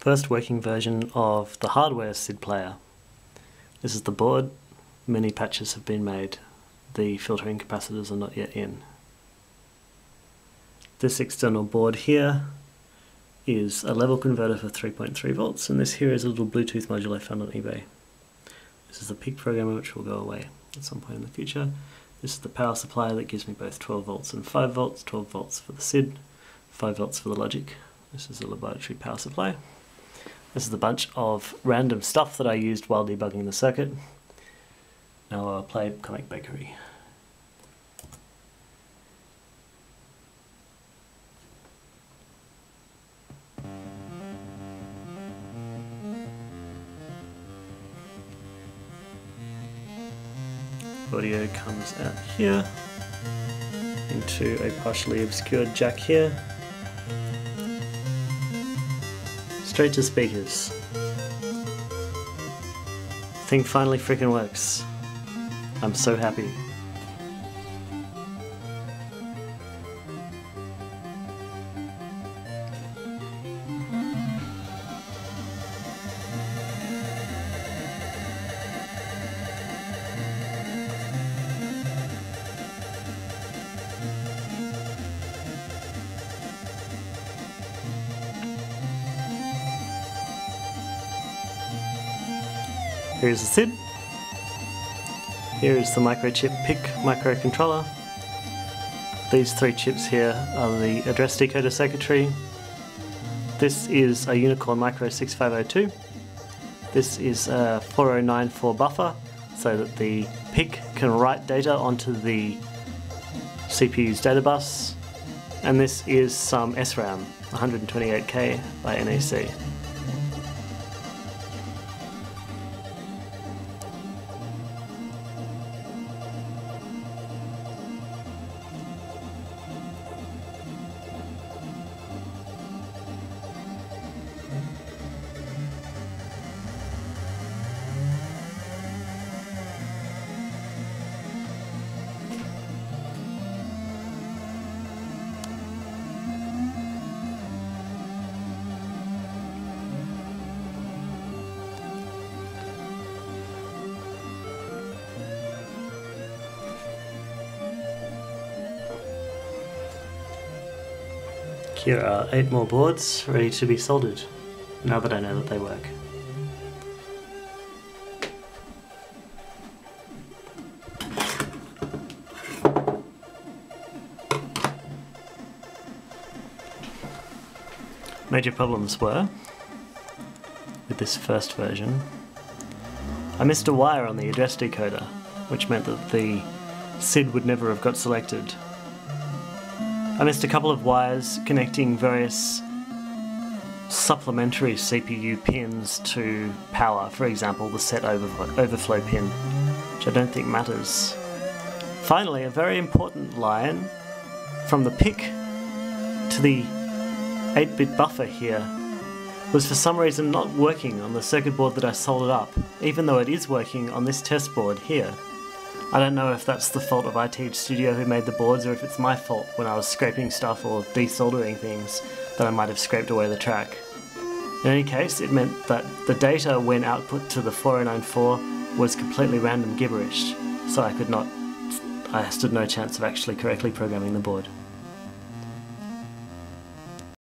first working version of the hardware SID player. This is the board. Many patches have been made. The filtering capacitors are not yet in. This external board here is a level converter for 3.3 volts, and this here is a little Bluetooth module I found on eBay. This is the PIC programmer, which will go away at some point in the future. This is the power supply that gives me both 12 volts and 5 volts, 12 volts for the SID, 5 volts for the logic. This is the laboratory power supply. This is the bunch of random stuff that I used while debugging the circuit. Now I'll play Comic Bakery. Audio comes out here into a partially obscured jack here, straight to speakers. The thing finally freaking works. I'm so happy. Here's the SID, here is the microchip PIC microcontroller. These three chips here are the address decoder circuitry. This is a Unicorn Micro 6502. This is a 4094 buffer so that the PIC can write data onto the CPU's data bus. And this is some SRAM, 128K by NEC. Here are 8 more boards ready to be soldered, now that I know that they work. Major problems were, with this first version, I missed a wire on the address decoder, which meant that the SID would never have got selected. I missed a couple of wires connecting various supplementary CPU pins to power, for example the set overflow pin, which I don't think matters. Finally, a very important line from the PIC to the 8-bit buffer here was for some reason not working on the circuit board that I soldered up, even though it is working on this test board here. I don't know if that's the fault of ITH Studio who made the boards, or if it's my fault when I was scraping stuff or desoldering things that I might have scraped away the track. In any case, it meant that the data when output to the 4094 was completely random gibberish, so I had no chance of actually correctly programming the board.